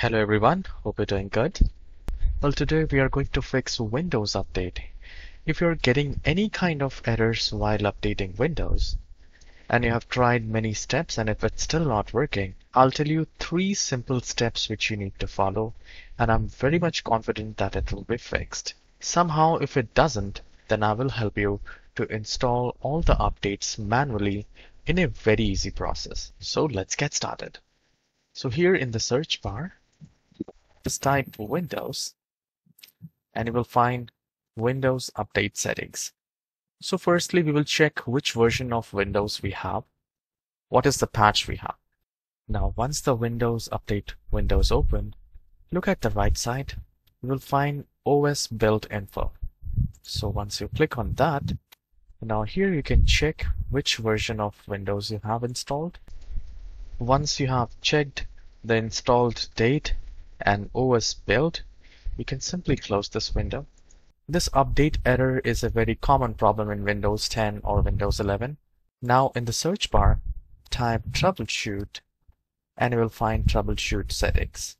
Hello everyone, hope you're doing good. Well, today we are going to fix Windows Update. If you're getting any kind of errors while updating Windows, and you have tried many steps and if it's still not working, I'll tell you 3 simple steps which you need to follow, and I'm very much confident that it will be fixed. Somehow, if it doesn't, then I will help you to install all the updates manually in a very easy process. So let's get started. So here in the search bar, just type Windows and you will find Windows Update Settings. So firstly, we will check which version of Windows we have. What is the patch we have? Now, once the Windows Update window is open, look at the right side. You will find OS Build Info. So once you click on that, now here you can check which version of Windows you have installed. Once you have checked the installed date and OS build, you can simply close this window. This update error is a very common problem in Windows 10 or Windows 11. Now in the search bar, type troubleshoot and you will find troubleshoot settings.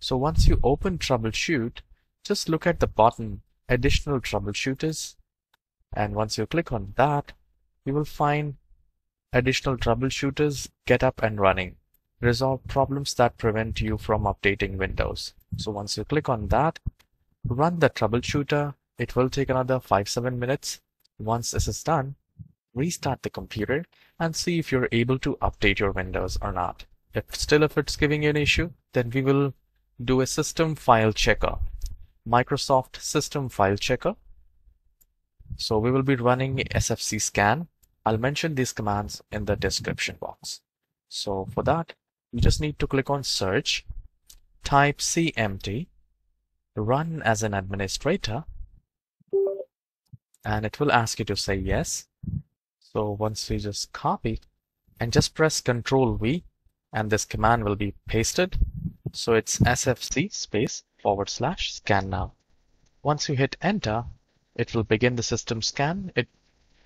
So once you open troubleshoot, just look at the button additional troubleshooters, and once you click on that, you will find additional troubleshooters, get up and running. Resolve problems that prevent you from updating Windows. So once you click on that, run the troubleshooter. It will take another 5-7 minutes. Once this is done, restart the computer and see if you're able to update your Windows or not. If it's giving you an issue, then we will do a system file checker, Microsoft system file checker. So we will be running sfc scan. I'll mention these commands in the description box. So for that, you just need to click on search, type cmd, run as an administrator, and it will ask you to say yes. So once you just copy and just press Ctrl+V, and this command will be pasted. So it's sfc space / scan now. Once you hit enter, it will begin the system scan. It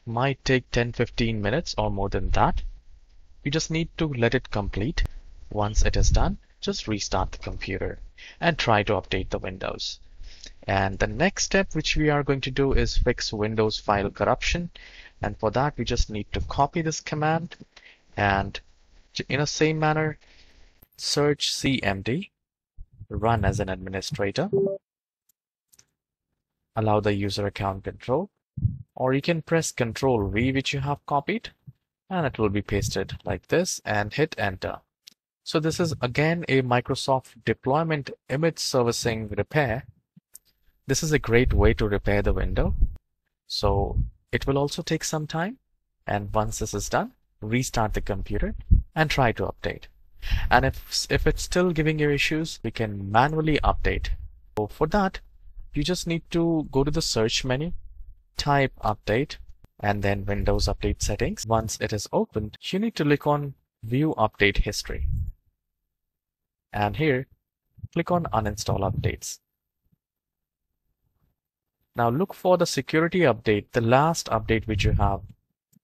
might take 10-15 minutes or more than that. You just need to let it complete. Once it is done, just restart the computer and try to update the Windows. And the next step which we are going to do is fix Windows file corruption. And for that, we just need to copy this command and in the same manner, search cmd, run as an administrator, allow the user account control, or you can press Ctrl+V which you have copied, and it will be pasted like this and hit enter. So this is again a Microsoft deployment image servicing repair. This is a great way to repair the window. So it will also take some time. And once this is done, restart the computer and try to update. And if it's still giving you issues, we can manually update. So for that, you just need to go to the search menu, type update, and then Windows Update Settings. Once it is opened, you need to click on View Update History. And here, click on Uninstall Updates. Now look for the security update, the last update which you have.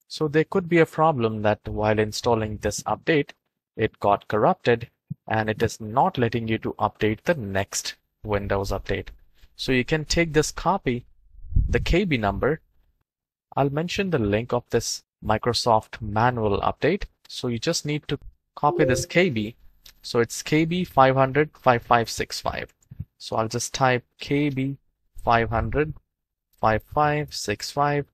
So there could be a problem that while installing this update, it got corrupted and it is not letting you to update the next Windows update. So you can take this copy, the KB number. I'll mention the link of this Microsoft manual update. So you just need to copy this KB. So it's KB5005565. So I'll just type KB5005565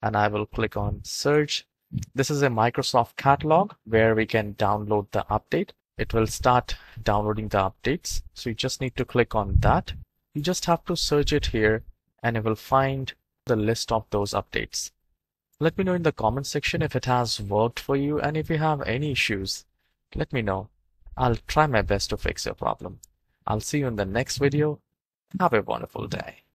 and I will click on search. This is a Microsoft catalog where we can download the update. It will start downloading the updates. So you just need to click on that. You just have to search it here and you will find the list of those updates. Let me know in the comment section if it has worked for you, and if you have any issues, let me know. I'll try my best to fix your problem. I'll see you in the next video. Have a wonderful day.